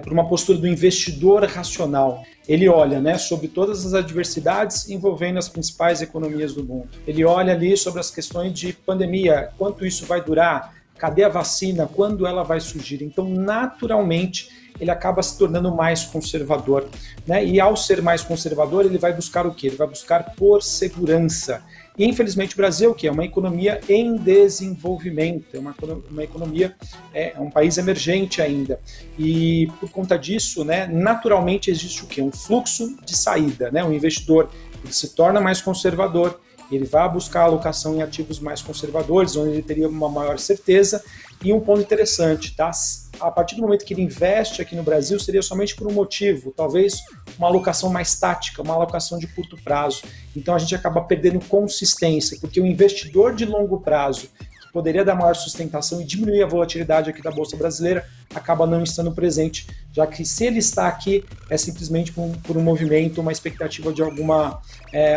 para uma postura do investidor racional. Ele olha, né, sobre todas as adversidades envolvendo as principais economias do mundo. Ele olha ali sobre as questões de pandemia, quanto isso vai durar, cadê a vacina, quando ela vai surgir. Então, naturalmente, ele acaba se tornando mais conservador, né? E ao ser mais conservador, ele vai buscar o quê? Ele vai buscar por segurança. E, infelizmente, o Brasil, que é uma economia em desenvolvimento, é uma economia, é um país emergente ainda. E, por conta disso, né, naturalmente existe o quê? Um fluxo de saída, né? O investidor, ele se torna mais conservador, ele vai buscar alocação em ativos mais conservadores, onde ele teria uma maior certeza. E um ponto interessante, tá? A partir do momento que ele investe aqui no Brasil, seria somente por um motivo, talvez uma alocação mais tática, uma alocação de curto prazo. Então a gente acaba perdendo consistência, porque o investidor de longo prazo, que poderia dar maior sustentação e diminuir a volatilidade aqui da Bolsa Brasileira, acaba não estando presente, já que se ele está aqui, é simplesmente por um movimento, uma expectativa de alguma,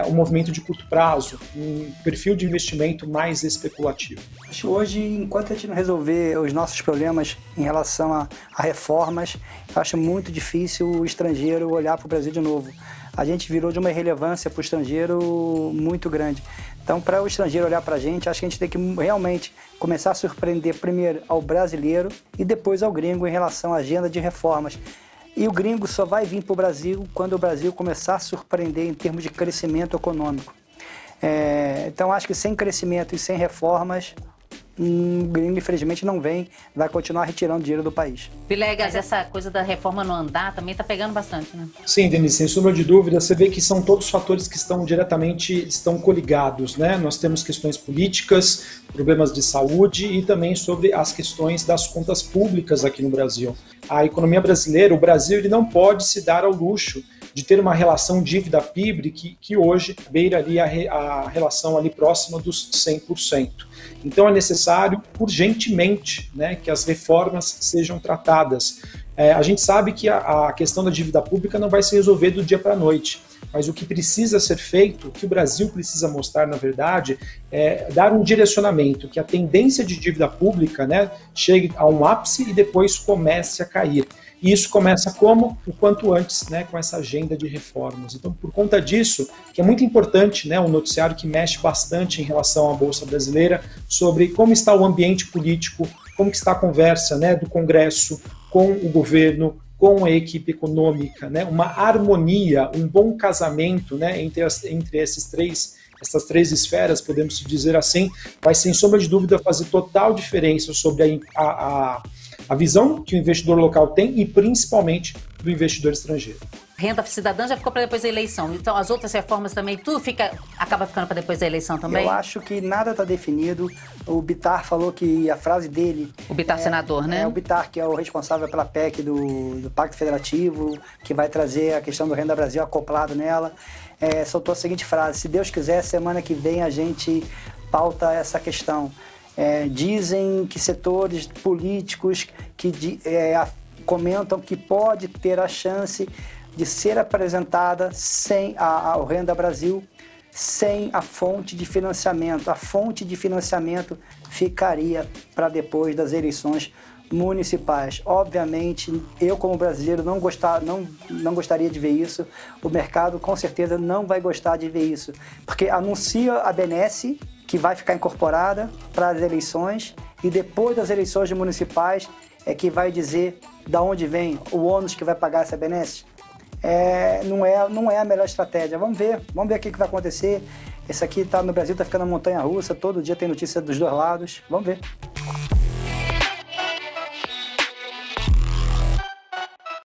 um movimento de curto prazo, um perfil de investimento mais especulativo. Acho que hoje, enquanto a gente não resolver os nossos problemas em relação a reformas, eu acho muito difícil o estrangeiro olhar para o Brasil de novo. A gente virou de uma irrelevância para o estrangeiro muito grande. Então, para o estrangeiro olhar para a gente, acho que a gente tem que realmente começar a surpreender primeiro ao brasileiro e depois ao gringo em relação à agenda de reformas. E o gringo só vai vir para o Brasil quando o Brasil começar a surpreender em termos de crescimento econômico. Então, acho que sem crescimento e sem reformas, o gringo, infelizmente, não vem, vai continuar retirando dinheiro do país. Villegas, essa coisa da reforma não andar também está pegando bastante, né? Sim, Denise, sem sombra de dúvida, você vê que são todos fatores que estão coligados, né? Nós temos questões políticas, problemas de saúde e também sobre as questões das contas públicas aqui no Brasil. A economia brasileira, o Brasil, ele não pode se dar ao luxo de ter uma relação dívida-PIB que hoje beira ali a relação ali próxima dos 100%. Então é necessário, urgentemente, né, que as reformas sejam tratadas. A gente sabe que a questão da dívida pública não vai se resolver do dia para a noite, mas o que precisa ser feito, o que o Brasil precisa mostrar, na verdade, é dar um direcionamento, que a tendência de dívida pública, né, chegue a um ápice e depois comece a cair. E isso começa como? O quanto antes, né, com essa agenda de reformas. Então, por conta disso, que é muito importante, né, um noticiário que mexe bastante em relação à Bolsa Brasileira, sobre como está o ambiente político, como que está a conversa, né, do Congresso com o governo, com a equipe econômica, né, uma harmonia, um bom casamento, né, entre essas três esferas, podemos dizer assim, vai sem sombra de dúvida fazer total diferença sobre a visão que o investidor local tem e principalmente do investidor estrangeiro. Renda Cidadã já ficou para depois da eleição, então as outras reformas também, tudo acaba ficando para depois da eleição também? Eu acho que nada está definido. O Bittar falou que a frase dele... O Bittar, senador, né? O Bittar, que é o responsável pela PEC do Pacto Federativo, que vai trazer a questão do Renda Brasil acoplado nela, soltou a seguinte frase: se Deus quiser, semana que vem a gente pauta essa questão. Dizem que setores políticos que comentam que pode ter a chance de ser apresentada sem o Renda Brasil, sem a fonte de financiamento. A fonte de financiamento ficaria para depois das eleições municipais. Obviamente, eu como brasileiro não gostaria de ver isso, o mercado com certeza não vai gostar de ver isso, porque anuncia a BNES que vai ficar incorporada para as eleições e depois das eleições municipais é que vai dizer de onde vem o ônus que vai pagar essa BNES. Não é a melhor estratégia. Vamos ver o que vai acontecer. Esse aqui no Brasil está ficando montanha-russa, todo dia tem notícia dos dois lados, vamos ver.